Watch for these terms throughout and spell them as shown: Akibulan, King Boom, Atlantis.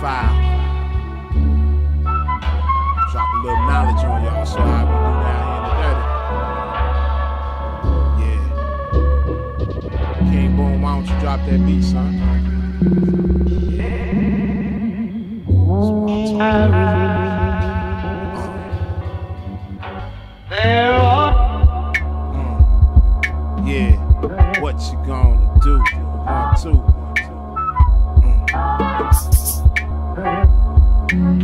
5. Drop a little knowledge on y'all, so how we do that here in the dirty. Yeah. King Boom, why don't you drop that beat, son? Yeah. That's what I'm talking about. Yeah, what you gonna do? 1, 2, 1, 2.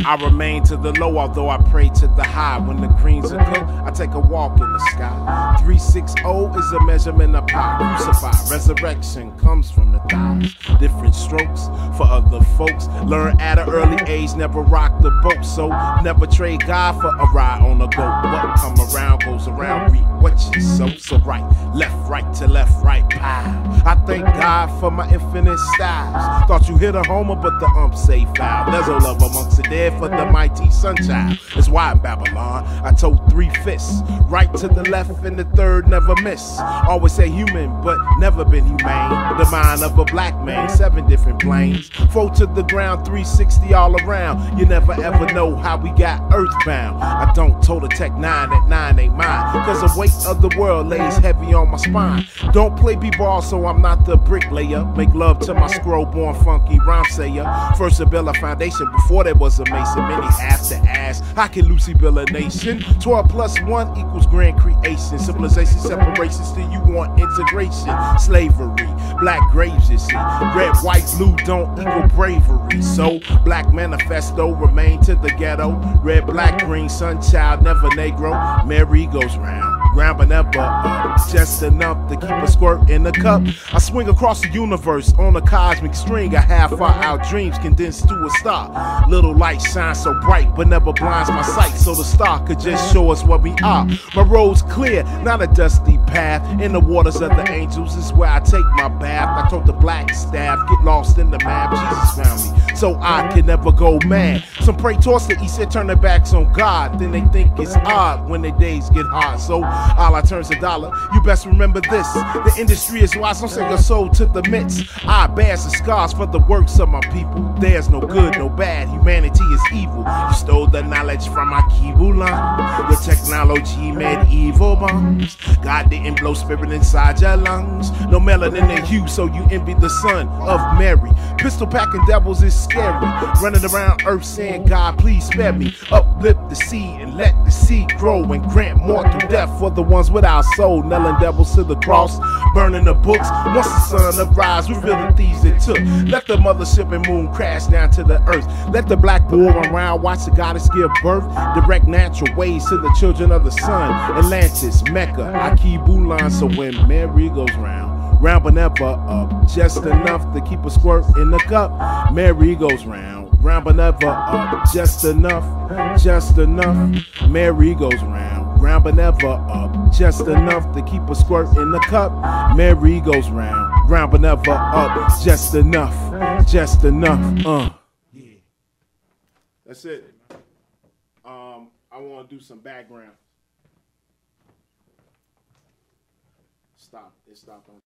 I remain to the low, although I pray to the high. When the greens are cooked, I take a walk in the sky. 360 is a measurement of power. Crucified, resurrection comes from the thighs. Different strokes for other folks. Learn at an early age, never rock the boat. So never trade God for a ride on a goat. What come around goes around, reap what you sow. So right, left, right to left, right pile. I thank God for my infinite styles. Thought you hit a homer, but the ump say foul. There's no love amongst the dead for the mighty sunshine. That's why in Babylon I told 3 fists. Right to the left and the third never miss. Always say human, but never been humane. The mind of a black man, 7 different planes. 4 to the ground, 360 all around. You never ever know how we got earthbound. I don't told the tech 9 at 9 ain't mine. Cause the weight of the world lays heavy on my spine. Don't play b-ball, so I'm not the bricklayer. Make love to my scroll, born funky rhyme sayer. First to build a foundation before there was a mason. Many have to ask, how can Lucy build a nation? 12 plus 1 equals grand creation. Civilization separations, till you want integration. Slavery, black graves you see. Red, white, blue don't equal bravery. So black manifesto, remain to the ghetto. Red, black, green, sun, child, never negro. Mary goes round. Ground but never up, just enough to keep a squirt in the cup. I swing across the universe on a cosmic string. I have far out dreams condensed to a star. Little light shines so bright but never blinds my sight, so the star could just show us what we are. My road's clear, not a dusty path. In the waters of the angels is where I take my bath. I told the black staff, get lost in the map. Jesus found me, so I can never go mad. Some pray towards the east and turn their backs on God. Then they think it's odd when their days get hard. So Allah turns a dollar, you best remember this. The industry is wise, don't send your soul to the midst. I bears the scars for the works of my people. There's no good, no bad, humanity is evil. You stole the knowledge from my Kibula. Your technology made evil bombs. God didn't blow spirit inside your lungs. No melanin in you, so you envy the son of Mary. Pistol packing devils is scary. Running around earth saying, God please spare me. Uplift the sea and let the sea grow, and grant mortal death for the ones without soul. Nailing devils to the cross, burning the books. Once the sun arise, reveal the thieves it took. Let the mothership and moon crash down to the earth. Let the black boy around, watch the goddess give birth. Direct natural ways to the children of the sun. Atlantis, Mecca, Akibulan. So when Mary goes round, round but never up, just enough to keep a squirt in the cup. Mary goes round, round but never up, just enough, just enough. Mary goes round, round but never up, just enough to keep a squirt in the cup. Mary goes round, round but never up, just enough, just enough. Yeah, that's it. I want to do some background. Stop. It stopped on.